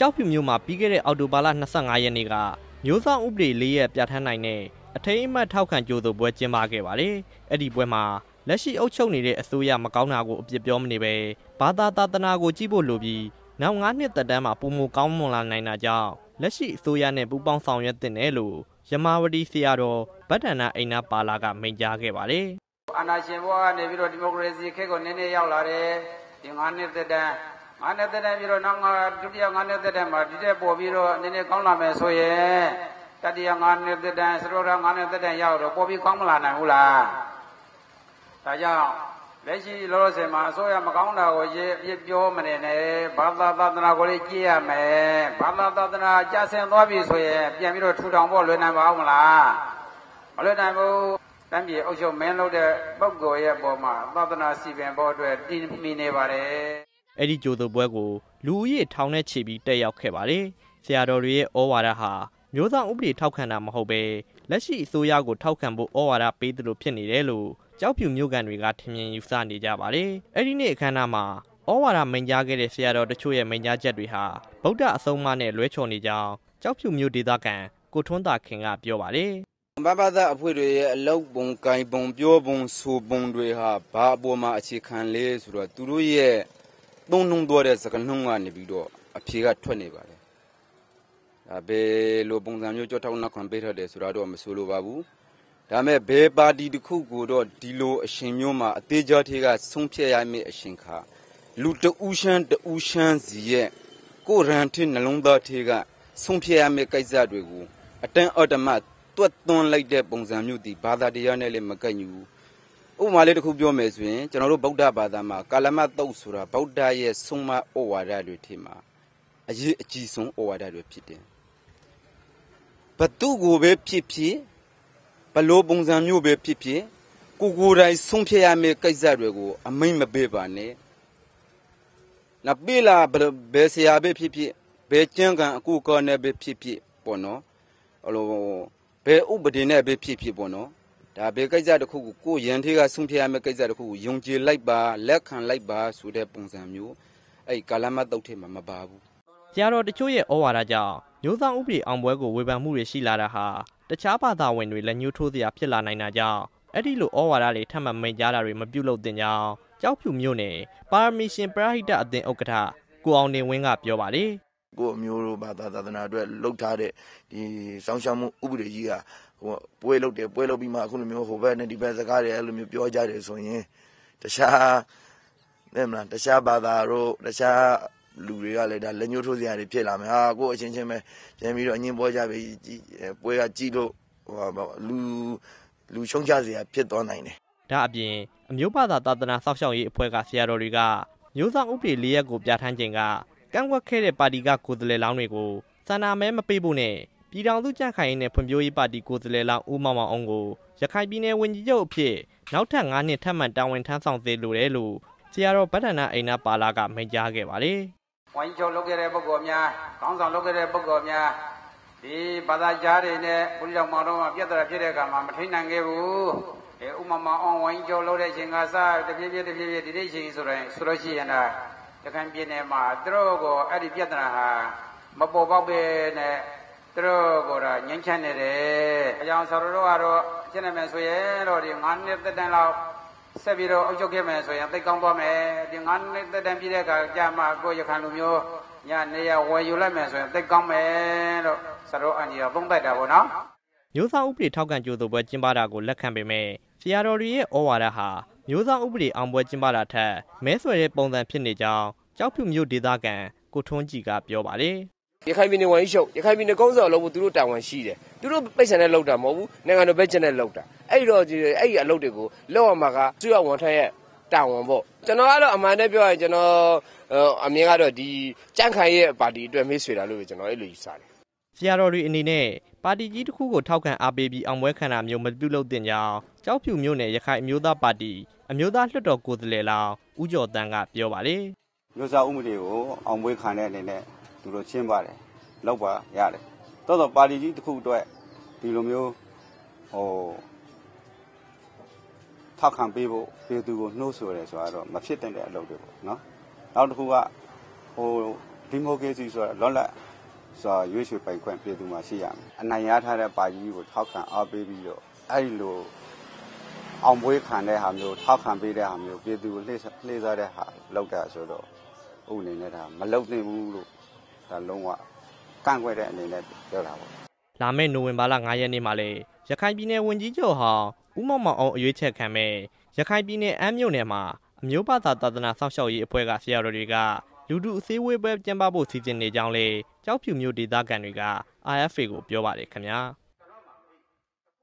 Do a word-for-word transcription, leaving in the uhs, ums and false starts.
ကျောက်ဖြူမြို့မှာပြီးခဲ့တဲ့အောက်တိုဘာလ၂၅ရက်နေ့ကမျိုးစောင့်ဥပဒေ၄ရက်ပြဋ္ဌာန်းနိုင်တဲ့အထိမ်းအမှတ်ထောက်ခံကြိုဆိုပွဲကျင်းပခဲ့ပါတယ်။အဲ့ဒီပွဲမှာလက်ရှိအုပ်ချုပ်နေတဲ့အစိုးရမကောင်းတာကိုအပြစ်ပြောမနေပဲဘာသာသာသနာကိုကြည့်ဖို့လိုပြီးနောက်၅နှစ်သက်တမ်းမှာပုံမကောင်းမွန်လာနိုင်တာကြောင့်လက်ရှိအစိုးရနဲ့ပူးပေါင်းဆောင်ရွက်သင့်တယ်လို့ယမဝတီဆရာတော်ဗဒ္ဒနာအိနာပါလာကမိန့်ကြားခဲ့ပါတယ်။အာဏာရှင်ဘဝကနေပြီးတော့ဒီမိုကရေစီခေတ်ကိုနည်းနည်းရောက်လာတယ်။ဒီ၅နှစ်သက်တမ်းငါနဲ့တည်းပြီးတော့နောက်ငါဒုတိယငါနဲ့တည်းမှာဒီတဲ့ပေါ်ပြီးတော့နည်းနည်းကောင်းလာမယ်ဆိုရင်တတိယငါနဲ့တည်းစရောရငါနဲ့တည်းရောက်တော့ပေါ်ပြီးကောင်းမလာနိုင်ဘူးလားဒါကြောင့်လက်ရှိလောလောဆယ်မှာအစိုးရမကောင်းတာကိုရေးပြပြောမနေနဲ့ဘာသာသာသနာကိုလည်းကြည့်ရမယ်ဘာသာသာသနာကြာဆင်းသွားပြီဆိုရင်ပြန်ပြီးတော့ထူထောင်ဖို့လွယ်နိုင်ပါဦးမလားမလွယ်နိုင်ဘူးတမ်းပြည်အုပ်ချုပ်မင်းလုပ်တဲ့ပုဂ္ဂိုလ်ရဲ့ပေါ်မှာသာသနာစီပင်ဖို့အတွက်တည်မီနေပါတယ်အဲ့ဒီကြိုသို့ပွဲကိုလူဦးရေထောင်နဲ့ချီပြီးတက်ရောက်ခဲ့ပါတယ်။ဆရာတော်တွေရဲ့ဩဝါဒဟာမျိုးစောင့်ဥပဒေထောက်ခံတာမဟုတ်ပဲလက်ရှိအစိုးရကိုထောက်ခံဖို့ဩဝါဒပေးသလိုဖြစ်နေတယ်လို့ကြောက်ဖြူမြို့ကန်တွေကထင်မြင်ယူဆနေကြပါတယ်။အဲ့ဒီနေ့အခမ်းအနားမှာဩဝါဒမိန့်ကြားခဲ့တဲ့ဆရာတော်တချို့ရဲ့မိန့်ကြားချက်တွေဟာဗုဒ္ဓအဆုံးအမနဲ့လွဲချော်နေကြောင်းကြောက်ဖြူမြို့ဒေသခံကိုထွန်းသာခင်ကပြောပါတယ်။ဘာဘာသာအဖွဲ့တွေရဲ့အလောက်ပုံ၊ကိုင်ပုံ၊ပြောပုံ၊ဆိုပုံတွေဟာဘာအပေါ်မှာအခြေခံလဲဆိုတော့သူတို့ရဲ့သုံးနှုံးသွားတဲ့စကားနှုံးကနေပြီးတော့အဖြေကထွက်နေပါတယ်။ဒါပဲလိုပုံစံမျိုးကြောက်ထောက်နှက်ခွန်ပေးထားတယ်ဆိုတာတော့မဆိုလိုပါဘူး။ဒါမဲ့ဘယ်ပါတီတစ်ခုကိုတော့ဒီလိုအရှင်မျိုးမှာအသေးကြောထေကဆုံးဖြတ်ရမယ့်အရှင်ခါလူတူးရှမ်းတူးရှမ်းစီရဲ့ကိုရန်ထေနှလုံးသားထေကဆုံးဖြတ်ရမယ့်ကိစ္စတွေကိုအတန်းအတမတွတ်သွန်းလိုက်တဲ့ပုံစံမျိုးဒီဘာသာတရားနဲ့လည်းမကန့်ညူဘူး။ဥပမာလေးတစ်ခုပြောမယ်ဆိုရင်ကျွန်တော်တို့ဗုဒ္ဓဘာသာမှာကာလမတုတ်ဆိုတာဗုဒ္ဓရဲ့ဆုံးမဩဝါဒတွေထဲမှာအရေးအကြီးဆုံးဩဝါဒတွေဖြစ်တယ်။ဘသူကိုပဲဖြစ်ဖြစ်ဘလို့ပုံစံမျိုးပဲဖြစ်ဖြစ်ကိုကိုယ်တိုင်ဆုံးဖြတ်ရမယ့်ကိစ္စတွေကိုအမိန့်မပေးပါနဲ့။နောက်ပြည်လာဘယ်ဆရာပဲဖြစ်ဖြစ်ဘယ်ကျင့်ကံအကူအကောနဲ့ပဲဖြစ်ဖြစ်ပေါ့နော်။အဲ့လိုဘယ်ဥပဒေနဲ့ပဲဖြစ်ဖြစ်ပေါ့နော်။ဒါပေကိစ္စတစ်ခုကိုကိုရန်ထေကဆုံးဖြတ်ရမယ့်ကိစ္စတစ်ခုကိုယုံကြည်လိုက်ပါလက်ခံလိုက်ပါဆိုတဲ့ပုံစံမျိုးအဲ့ကာလမတုတ်ထဲမှာမပါဘူး။ဆရာတော်တချို့ရဲ့ဩဝါဒကြောင့်မျိုးစောင့်ဥပဒေအောင်ပွဲကိုဝေဖန်မှုတွေရှိလာတာဟာတခြားဘာသာဝင်တွေလက်ညှိုးထိုးစရာဖြစ်လာနိုင်တာကြောင့်အဲ့ဒီလိုဩဝါဒတွေထပ်မံမိန့်ကြားတာတွေမပြုလုပ်သင့်ကြောင်းကြောက်ဖြူမျိုးနဲ့ပါရမီရှင်ပရဟိတအသင်းဥက္ကဋ္ဌကိုအောင်နေဝင်းကပြောပါလေ။ကိုအမျိုးတို့ဘာသာသာသနာအတွက်လှုပ်ထားတဲ့ဒီစောင့်ရှောက်မှုဥပဒေကြီးဟာဟိုပွဲလုပ်တယ်ပွဲလုပ်ပြီးမှအခုလိုမျိုးဟိုဘက်နဲ့ဒီဘက်စကားတွေအဲ့လိုမျိုးပြောကြတယ်ဆိုရင်တခြားနဲ့မလားတခြားဘာသာတို့တခြားလူတွေကလည်းဒါလက်ညှိုးထိုးစရာတွေဖြစ်လာမယ်ဟာကိုအချင်းချင်းပဲပြန်ပြီးတော့အငင်းပွဲကြပြီးပွဲကကြည့်လို့ဟိုလူလူချုံချစရာဖြစ်သွားနိုင်တယ်ဒါအပြင်အမျိုးဘာသာသာသနာစောင့်ရှောက်ရေးအဖွဲ့ကဆရာတော်တွေကမျိုးစောင့်ဥပဒေ၄ရက်ကိုပြဋ္ဌာန်းခြင်းကကန့်ကွက်ခဲ့တဲ့ပါတီကကိုယ်စားလှယ်လောင်းတွေကိုစာနာမဲမပေးဖို့နဲ့ပြည်ထောင်စုကြံ့ခိုင်ရေးနဲ့ဖွံ့ဖြိုးရေးပါတီကိုယ်စားလှယ်လောင်းဦးမောင်မောင်အောင်ကိုရခိုင်ပြည်နယ်ဝန်ကြီးချုပ်အဖြစ်နောက်ထပ်၅နှစ်ထပ်မံတာဝန်ထမ်းဆောင်ပေးလိုတယ်လို့ဆရာတော်ဗဒ္ဒနာအိနာပါလာကမိန့်ကြားခဲ့ပါတယ်။ဝန်ကြီးချုပ်လုပ်ခဲ့တဲ့ပုဂ္ဂိုလ်များ၊ခေါင်းဆောင်လုပ်ခဲ့တဲ့ပုဂ္ဂိုလ်များဒီဘာသာကြားတွေနဲ့ဘုရားမောင်တော်မှာပြဿနာဖြစ်တဲ့အခါမှာမထိနိုင်ခဲ့ဘူး။အဲဦးမောင်မောင်အောင်ဝန်ကြီးချုပ်လုပ်တဲ့အချိန်ကစတဖြည်းဖြည်းတဖြည်းဖြည်းဒီနေ့ချိန်ဆိုရင်ဆိုလို့ရှိရင်ဒါရခိုင်ပြည်နယ်မှာသူတို့ကအဲ့ဒီပြဿနာဟာမပေါ်ပေါက်ပဲနဲ့သူတို့ကတော့ငြိမ်းချမ်းနေတယ်။အကြောင်းဆရာတို့ကတော့ရှင်းနေမယ်ဆိုရင်တော့ဒီ၅နှစ်သက်တမ်းလောက်ဆက်ပြီးတော့အုပ်ချုပ်ခဲ့မယ်ဆိုရင်သိကောင်းသွားမယ်။ဒီ၅နှစ်သက်တမ်းပြည့်တဲ့အခါကြာမှကိုရခံလူမျိုးညနေရဝယ်ယူလိုက်မယ်ဆိုရင်သိကောင်းမယ်လို့ဆရာတို့အန်ကြီးကသုံးသပ်တာပေါ့နော်။မျိုးစောင့်ဥပဒေထောက်ခံကြိုဆိုပွဲကျင်းပတာကိုလက်ခံပေမဲ့ဆရာတော်တွေရဲ့ဩဝါဒဟာမျိုးစောင့်ဥပဒေအောင်ပွဲကျင်းပတာထက်မဲဆွယ်တဲ့ပုံစံဖြစ်နေကြောင်းကြောက်ဖြူမျိုးဒေသခံကိုထွန်းကြည်ကပြောပါတယ်။ရခိုင်ပြည်နယ်ဝန်ကြီးချုပ်ရခိုင်ပြည်နယ်ကုန်းဆောင်လုပ်ဖို့သူတို့တာဝန်ရှိတယ်သူတို့ပိတ်ဆံနဲ့လုပ်တာမဟုတ်ဘူးနိုင်ငံတော်ဘက်ကျနဲ့လုပ်တာအဲ့တော့အဲ့ဒီအလုပ်တွေကိုလောက်အောင်မှာကသူ့ရဝန်ထမ်းရဲ့တာဝန်ပေါ့ကျွန်တော်ကတော့အမှန်တည်းပြောရင်ကျွန်တော်အမြင်ကတော့ဒီကြံ့ခိုင်ရဲ့ပါတီအတွက်မေးဆွေတာလို့ပဲကျွန်တော်အဲ့လိုယူဆတယ်ဆရာတော်တွေအနေနဲ့ပါတီကြီးတစ်ခုကိုထောက်ခံအားပေးပြီးအောင်ပွဲခံတာမျိုးမပြုလုပ်သင့်ကြောင်းကြောက်ဖြူမျိုးနဲ့ရခိုင်အမျိုးသားပါတီအမျိုးသားလွှတ်တော်ကိုယ်စားလှယ်လောင်းဦးကျော်တန်းကပြောပါလေမျိုးစားဥပဒေကိုအောင်ပွဲခံတဲ့အနေနဲ့သူတို့ချင်းပါတယ်လောက်ပါရတယ်တော်တော်ပါတီကြီးတစ်ခုအတွက်ဒီလိုမျိုးဟိုထောက်ခံပေးဖို့ပြည်သူကိုနှိုးဆော်ရဲဆိုတော့မဖြစ်တဲ့အလုပ်တွေပေါ့နော်နောက်တစ်ခုကဟို ဒီမိုကရေစီဆိုတာလွတ်လပ်စွာရွေးချယ်ပိုင်ခွင့်ပြည်သူမှာရှိရမယ်။အနိုင်ရထားတဲ့ပါတီကိုထောက်ခံအားပေးပြီးတော့အဲ့ဒီလိုအောင်ပွဲခံတဲ့ဟာမျိုးထောက်ခံပေးတဲ့ဟာမျိုးပြည်သူကိုလှည့်လှည့်စားတဲ့ဟာလောက်တာဆိုတော့ဥအနေနဲ့ဒါမလုပ်သင့်ဘူးလို့ဒါလုံးဝကန့်ကွက်တဲ့အနေနဲ့ပြောတာပေါ့။လာမယ့်နိုဝင်ဘာလငါးရက်နေ့မှာလေရခိုင်ပြည်နယ်ဝန်ကြီးချုပ်ဟောင်းဦးမောင်မောင်အောင်အရွေးချက်ခံမဲ့ရခိုင်ပြည်နယ်အမ်းမြို့နယ်မှာအမျိုးဘာသာသာသနာစောင့်ရှောက်ရေးအဖွဲ့ကဆရာတော်တွေကလူထုအစည်းအဝေးပွဲကျင်းပဖို့စီစဉ်နေကြောင်းလေကျောက်ဖြူမြို့ဒေသခံတွေက R F A ကိုပြောပါတယ်ခင်ဗျာ။